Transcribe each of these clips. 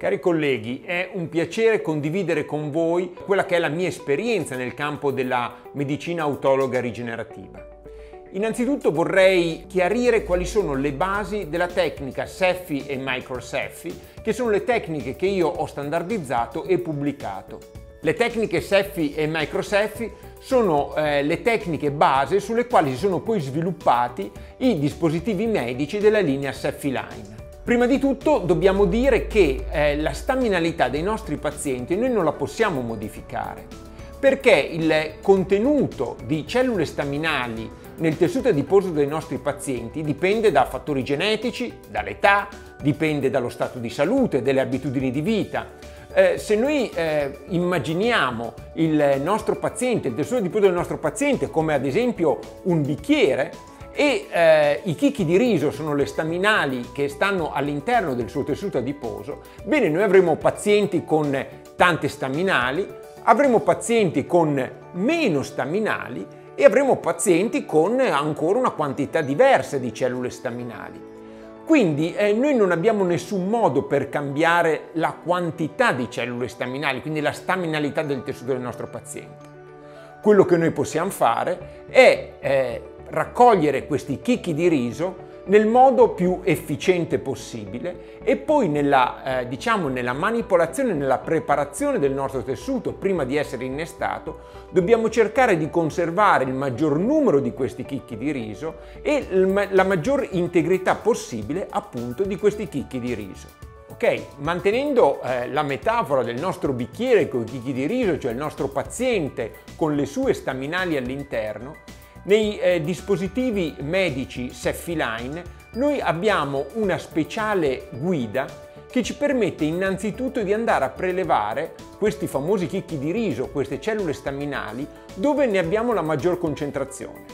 Cari colleghi, è un piacere condividere con voi quella che è la mia esperienza nel campo della medicina autologa rigenerativa. Innanzitutto vorrei chiarire quali sono le basi della tecnica SEFFI e MicroSEFFI, che sono le tecniche che io ho standardizzato e pubblicato. Le tecniche SEFFI e MicroSEFFI sono le tecniche base sulle quali si sono poi sviluppati i dispositivi medici della linea SEFFILINE. Prima di tutto dobbiamo dire che la staminalità dei nostri pazienti noi non la possiamo modificare, perché il contenuto di cellule staminali nel tessuto adiposo dei nostri pazienti dipende da fattori genetici, dall'età, dipende dallo stato di salute, dalle abitudini di vita. Se noi immaginiamo il nostro paziente, il tessuto adiposo del nostro paziente come ad esempio un bicchiere, e i chicchi di riso sono le staminali che stanno all'interno del suo tessuto adiposo, bene, noi avremo pazienti con tante staminali, avremo pazienti con meno staminali e avremo pazienti con ancora una quantità diversa di cellule staminali. Quindi noi non abbiamo nessun modo per cambiare la quantità di cellule staminali, quindi la staminalità del tessuto del nostro paziente. Quello che noi possiamo fare è raccogliere questi chicchi di riso nel modo più efficiente possibile e poi nella manipolazione, nella preparazione del nostro tessuto prima di essere innestato, dobbiamo cercare di conservare il maggior numero di questi chicchi di riso e la maggior integrità possibile appunto di questi chicchi di riso. Okay. Mantenendo la metafora del nostro bicchiere con i chicchi di riso, cioè il nostro paziente con le sue staminali all'interno, nei dispositivi medici SEFFILINE noi abbiamo una speciale guida che ci permette innanzitutto di andare a prelevare questi famosi chicchi di riso, queste cellule staminali, dove ne abbiamo la maggior concentrazione.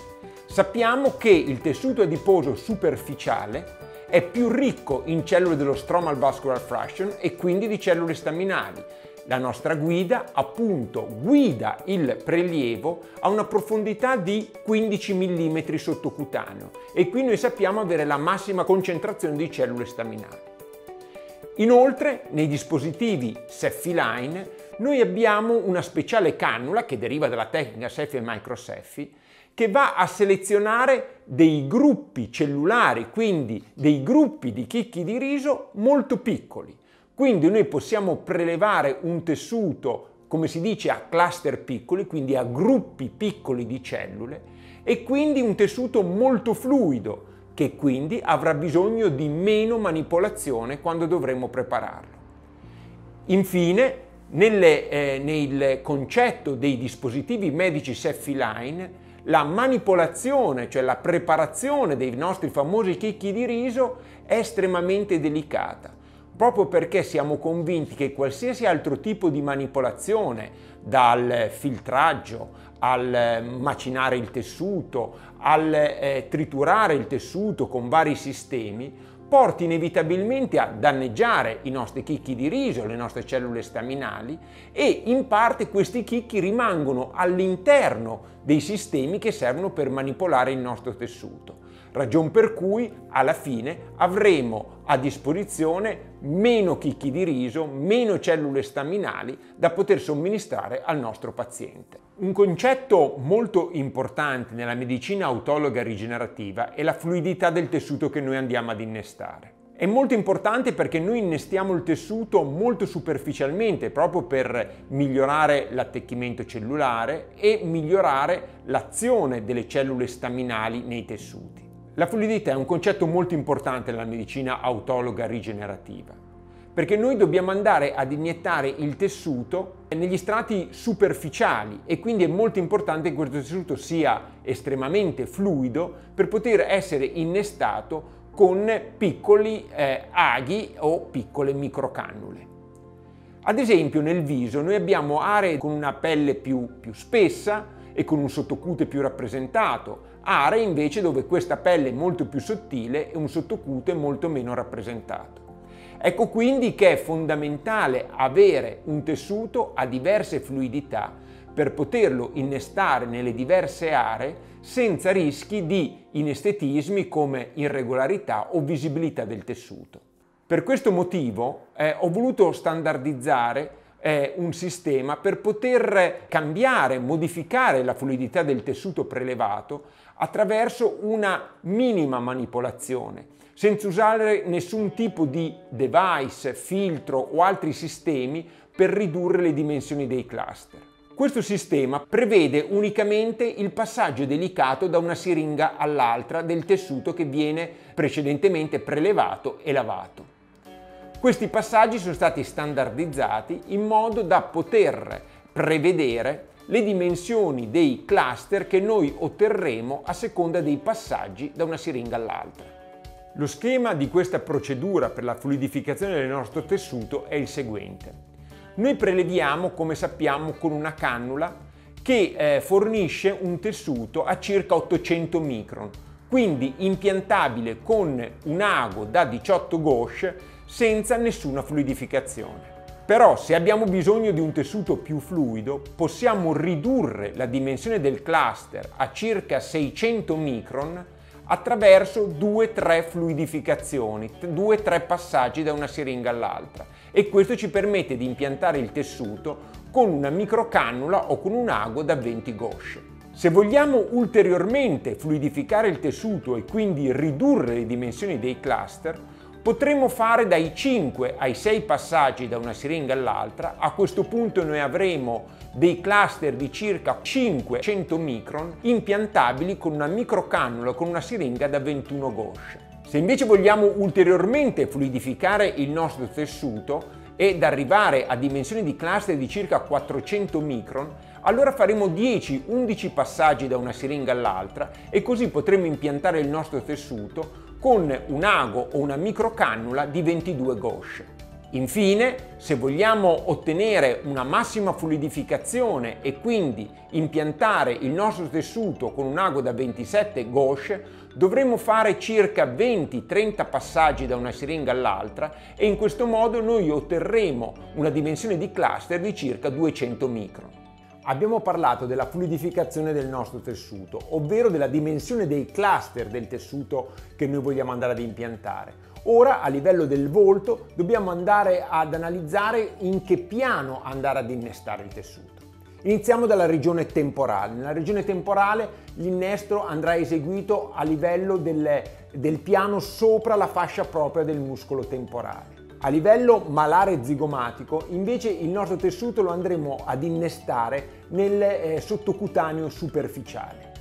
Sappiamo che il tessuto adiposo superficiale è più ricco in cellule dello stromal vascular fraction e quindi di cellule staminali. La nostra guida, appunto, guida il prelievo a una profondità di 15 mm sottocutaneo e qui noi sappiamo avere la massima concentrazione di cellule staminali. Inoltre, nei dispositivi SEFFILINE noi abbiamo una speciale cannula che deriva dalla tecnica SEFFI e MicroSEFFI che va a selezionare dei gruppi cellulari, quindi dei gruppi di chicchi di riso molto piccoli. Quindi noi possiamo prelevare un tessuto, come si dice, a cluster piccoli, quindi a gruppi piccoli di cellule, e quindi un tessuto molto fluido, che quindi avrà bisogno di meno manipolazione quando dovremo prepararlo. Infine, nel concetto dei dispositivi medici SEFFILINE, la manipolazione, cioè la preparazione dei nostri famosi chicchi di riso, è estremamente delicata. Proprio perché siamo convinti che qualsiasi altro tipo di manipolazione, dal filtraggio al macinare il tessuto, al triturare il tessuto con vari sistemi, porti inevitabilmente a danneggiare i nostri chicchi di riso, le nostre cellule staminali, e in parte questi chicchi rimangono all'interno dei sistemi che servono per manipolare il nostro tessuto. Ragion per cui alla fine avremo a disposizione meno chicchi di riso, meno cellule staminali da poter somministrare al nostro paziente. Un concetto molto importante nella medicina autologa rigenerativa è la fluidità del tessuto che noi andiamo ad innestare. È molto importante perché noi innestiamo il tessuto molto superficialmente proprio per migliorare l'attecchimento cellulare e migliorare l'azione delle cellule staminali nei tessuti. La fluidità è un concetto molto importante nella medicina autologa rigenerativa, perché noi dobbiamo andare ad iniettare il tessuto negli strati superficiali e quindi è molto importante che questo tessuto sia estremamente fluido per poter essere innestato con piccoli aghi o piccole microcannule. Ad esempio nel viso noi abbiamo aree con una pelle più spessa e con un sottocute più rappresentato, aree invece dove questa pelle è molto più sottile e un sottocute molto meno rappresentato. Ecco quindi che è fondamentale avere un tessuto a diverse fluidità per poterlo innestare nelle diverse aree senza rischi di inestetismi come irregolarità o visibilità del tessuto. Per questo motivo ho voluto standardizzare un sistema per poter cambiare, modificare la fluidità del tessuto prelevato attraverso una minima manipolazione, senza usare nessun tipo di device, filtro o altri sistemi per ridurre le dimensioni dei cluster. Questo sistema prevede unicamente il passaggio delicato da una siringa all'altra del tessuto che viene precedentemente prelevato e lavato. Questi passaggi sono stati standardizzati in modo da poter prevedere le dimensioni dei cluster che noi otterremo a seconda dei passaggi da una siringa all'altra. Lo schema di questa procedura per la fluidificazione del nostro tessuto è il seguente. Noi preleviamo, come sappiamo, con una cannula che fornisce un tessuto a circa 800 micron, quindi impiantabile con un ago da 18 gauche senza nessuna fluidificazione. Però se abbiamo bisogno di un tessuto più fluido, possiamo ridurre la dimensione del cluster a circa 600 micron attraverso 2-3 fluidificazioni, 2-3 passaggi da una siringa all'altra, e questo ci permette di impiantare il tessuto con una microcannula o con un ago da 20 gauche. Se vogliamo ulteriormente fluidificare il tessuto e quindi ridurre le dimensioni dei cluster, potremmo fare dai 5 ai 6 passaggi da una siringa all'altra. A questo punto noi avremo dei cluster di circa 500 micron impiantabili con una microcannula, con una siringa da 21 gauche. Se invece vogliamo ulteriormente fluidificare il nostro tessuto ed arrivare a dimensioni di cluster di circa 400 micron, allora faremo 10-11 passaggi da una siringa all'altra e così potremo impiantare il nostro tessuto con un ago o una microcannula di 22 gauche. Infine, se vogliamo ottenere una massima fluidificazione e quindi impiantare il nostro tessuto con un ago da 27 gauche, dovremo fare circa 20-30 passaggi da una siringa all'altra e in questo modo noi otterremo una dimensione di cluster di circa 200 micron. Abbiamo parlato della fluidificazione del nostro tessuto, ovvero della dimensione dei cluster del tessuto che noi vogliamo andare ad impiantare. Ora, a livello del volto, dobbiamo andare ad analizzare in che piano andare ad innestare il tessuto. Iniziamo dalla regione temporale. Nella regione temporale l'innesto andrà eseguito a livello del piano sopra la fascia propria del muscolo temporale. A livello malare zigomatico, invece, il nostro tessuto lo andremo ad innestare nel sottocutaneo superficiale.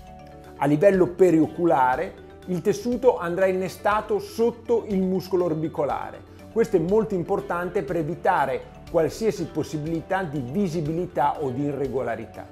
A livello perioculare, il tessuto andrà innestato sotto il muscolo orbicolare. Questo è molto importante per evitare qualsiasi possibilità di visibilità o di irregolarità.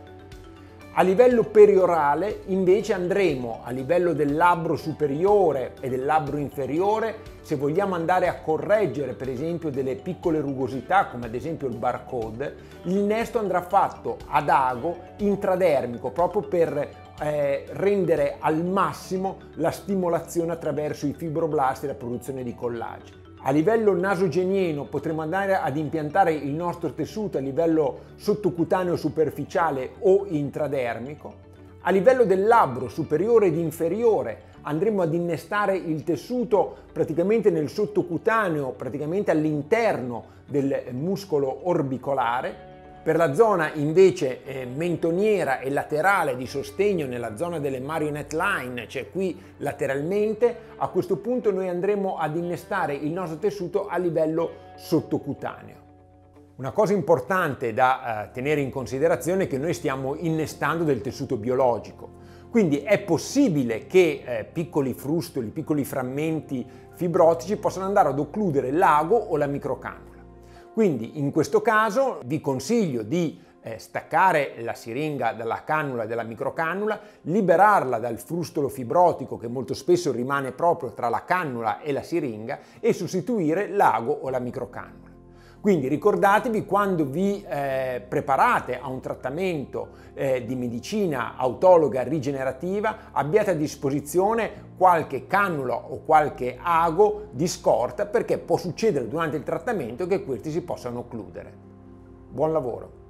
A livello periorale invece andremo a livello del labbro superiore e del labbro inferiore, se vogliamo andare a correggere per esempio delle piccole rugosità come ad esempio il barcode, l'innesto andrà fatto ad ago intradermico proprio per rendere al massimo la stimolazione attraverso i fibroblasti e la produzione di collagene. A livello nasogenieno potremo andare ad impiantare il nostro tessuto a livello sottocutaneo superficiale o intradermico. A livello del labbro superiore ed inferiore andremo ad innestare il tessuto praticamente nel sottocutaneo, praticamente all'interno del muscolo orbicolare. Per la zona invece mentoniera e laterale di sostegno, nella zona delle marionette line, cioè qui lateralmente, a questo punto noi andremo ad innestare il nostro tessuto a livello sottocutaneo. Una cosa importante da tenere in considerazione è che noi stiamo innestando del tessuto biologico. Quindi è possibile che piccoli frustoli, piccoli frammenti fibrotici possano andare ad occludere l'ago o la microcannula. Quindi in questo caso vi consiglio di staccare la siringa dalla cannula, della microcannula, liberarla dal frustolo fibrotico che molto spesso rimane proprio tra la cannula e la siringa e sostituire l'ago o la microcannula. Quindi ricordatevi, quando vi preparate a un trattamento di medicina autologa rigenerativa, abbiate a disposizione qualche cannula o qualche ago di scorta, perché può succedere durante il trattamento che questi si possano occludere. Buon lavoro!